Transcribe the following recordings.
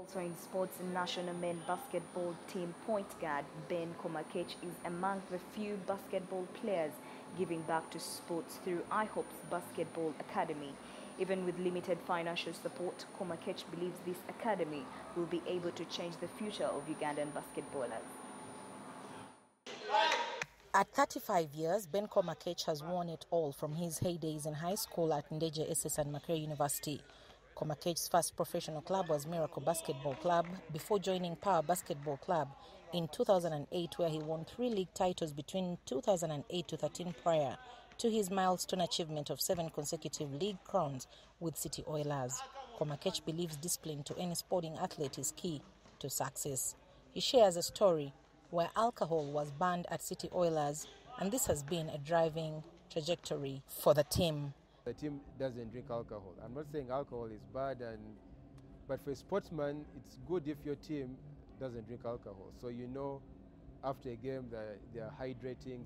Altering Sports national men basketball team point guard Ben Komakech is among the few basketball players giving back to sports through I-Hoops Basketball Academy. Even with limited financial support, Komakech believes this academy will be able to change the future of Ugandan basketballers. At 35 years, Ben Komakech has won it all from his heydays in high school at Ndejje SS and Makerere University. Komakech's first professional club was Miracle Basketball Club before joining Power Basketball Club in 2008, where he won 3 league titles between 2008 to 13 prior to his milestone achievement of 7 consecutive league crowns with City Oilers. Komakech believes discipline to any sporting athlete is key to success. He shares a story where alcohol was banned at City Oilers, and this has been a driving trajectory for the team. The team doesn't drink alcohol. I'm not saying alcohol is bad, but for a sportsman, it's good if your team doesn't drink alcohol. So you know, after a game, they are hydrating,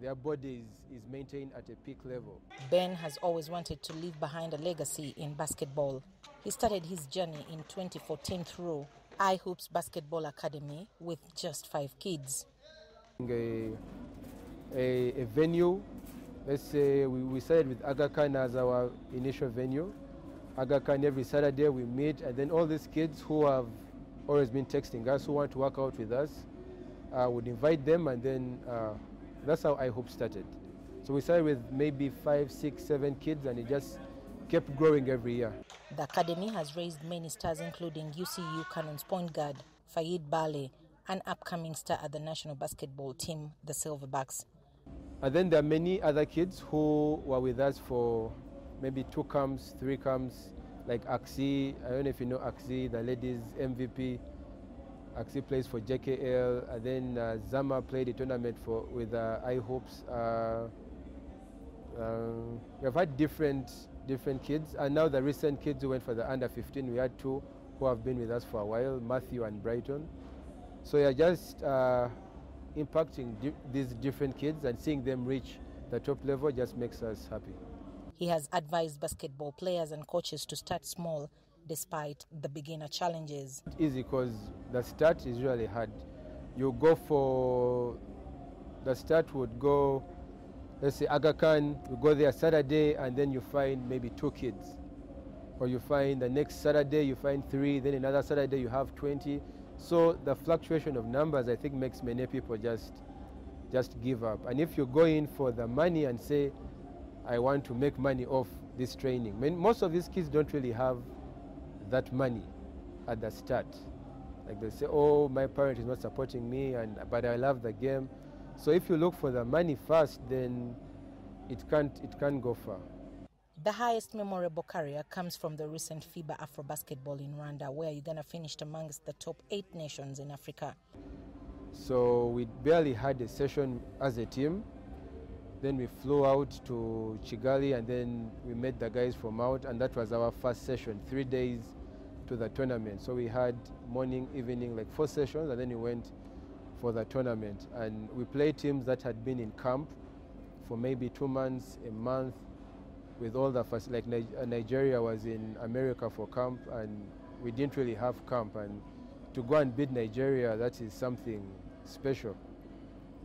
their body is maintained at a peak level. Ben has always wanted to leave behind a legacy in basketball. He started his journey in 2014 through I-Hoops Basketball Academy with just 5 kids. A venue. Let's say we started with Aga Khan as our initial venue. Aga Khan, every Saturday we meet, and then all these kids who have always been texting us, who want to work out with us, would invite them, and then that's how I-Hoops started. So we started with maybe 5, 6, 7 kids, and it just kept growing every year. The academy has raised many stars, including UCU Cannon's point guard, Fahid Bale, an upcoming star at the national basketball team, the Silverbacks. And then there are many other kids who were with us for maybe 2 camps, 3 camps, like Axi. I don't know if you know Axi, the ladies MVP. Axi plays for JKL, and then Zama played a tournament with I-Hoops. We have had different kids, and now the recent kids who went for the under 15, we had 2 who have been with us for a while, Matthew and Brighton. So yeah, just impacting these different kids and seeing them reach the top level just makes us happy. He has advised basketball players and coaches to start small despite the beginner challenges. It's easy because the start is really hard. Let's say Aga Khan, you go there Saturday and then you find maybe 2 kids. Or you find the next Saturday, you find 3, then another Saturday you have 20. So the fluctuation of numbers, I think, makes many people just give up. And if you go in for the money and say, I want to make money off this training, I mean, most of these kids don't really have that money at the start. Like they say, oh, my parent is not supporting me, but I love the game. So if you look for the money first, then it can't go far. The highest memorable career comes from the recent FIBA Afro Basketball in Rwanda, where Uganda finished amongst the top 8 nations in Africa. So we barely had a session as a team. Then we flew out to Kigali, and then we met the guys from out, and that was our first session, 3 days to the tournament. So we had morning, evening, like 4 sessions, and then we went for the tournament. And we played teams that had been in camp for maybe 2 months, a month, with all the first, like Nigeria was in America for camp, and we didn't really have camp, and to go and beat Nigeria, that is something special,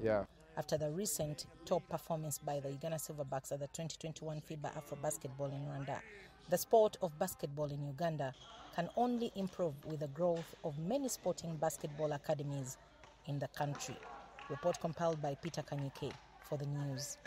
yeah. After the recent top performance by the Uganda Silverbacks at the 2021 FIBA Afro Basketball in Rwanda, the sport of basketball in Uganda can only improve with the growth of many sporting basketball academies in the country. Report compiled by Peter Kanyike for the news.